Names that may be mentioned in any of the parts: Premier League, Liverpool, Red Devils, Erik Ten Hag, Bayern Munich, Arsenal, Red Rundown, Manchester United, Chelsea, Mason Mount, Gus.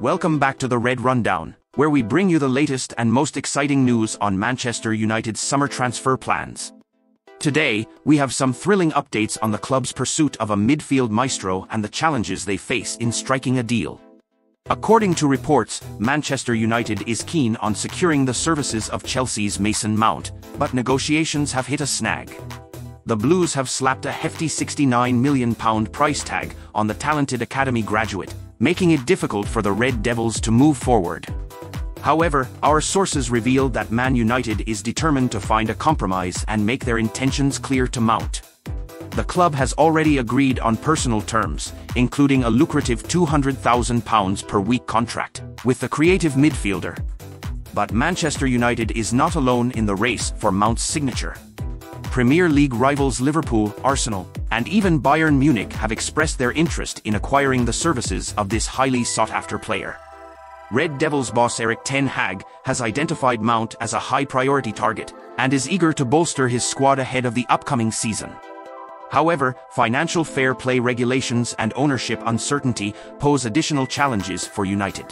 Welcome back to the Red Rundown, where we bring you the latest and most exciting news on Manchester United's summer transfer plans. Today, we have some thrilling updates on the club's pursuit of a midfield maestro and the challenges they face in striking a deal. According to reports, Manchester United is keen on securing the services of Chelsea's Mason Mount, but negotiations have hit a snag. The Blues have slapped a hefty £69 million price tag on the talented academy graduate, making it difficult for the Red Devils to move forward. However, our sources revealed that Man United is determined to find a compromise and make their intentions clear to Mount. The club has already agreed on personal terms, including a lucrative £200,000 per week contract with the creative midfielder. But Manchester United is not alone in the race for Mount's signature. Premier League rivals Liverpool, Arsenal, and even Bayern Munich have expressed their interest in acquiring the services of this highly sought-after player. Red Devils boss Erik Ten Hag has identified Mount as a high-priority target and is eager to bolster his squad ahead of the upcoming season. However, financial fair play regulations and ownership uncertainty pose additional challenges for United.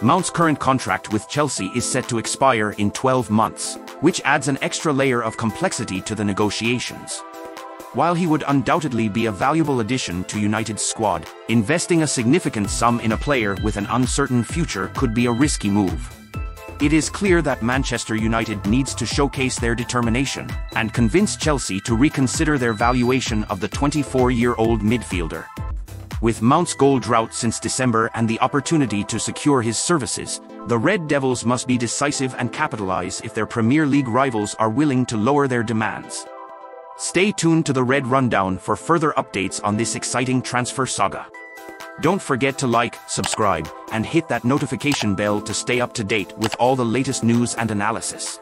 Mount's current contract with Chelsea is set to expire in 12 months, which adds an extra layer of complexity to the negotiations. While he would undoubtedly be a valuable addition to United's squad, investing a significant sum in a player with an uncertain future could be a risky move. It is clear that Manchester United needs to showcase their determination and convince Chelsea to reconsider their valuation of the 24-year-old midfielder. With Mount's goal drought since December and the opportunity to secure his services, the Red Devils must be decisive and capitalize if their Premier League rivals are willing to lower their demands. Stay tuned to the Red Rundown for further updates on this exciting transfer saga. Don't forget to like, subscribe, and hit that notification bell to stay up to date with all the latest news and analysis.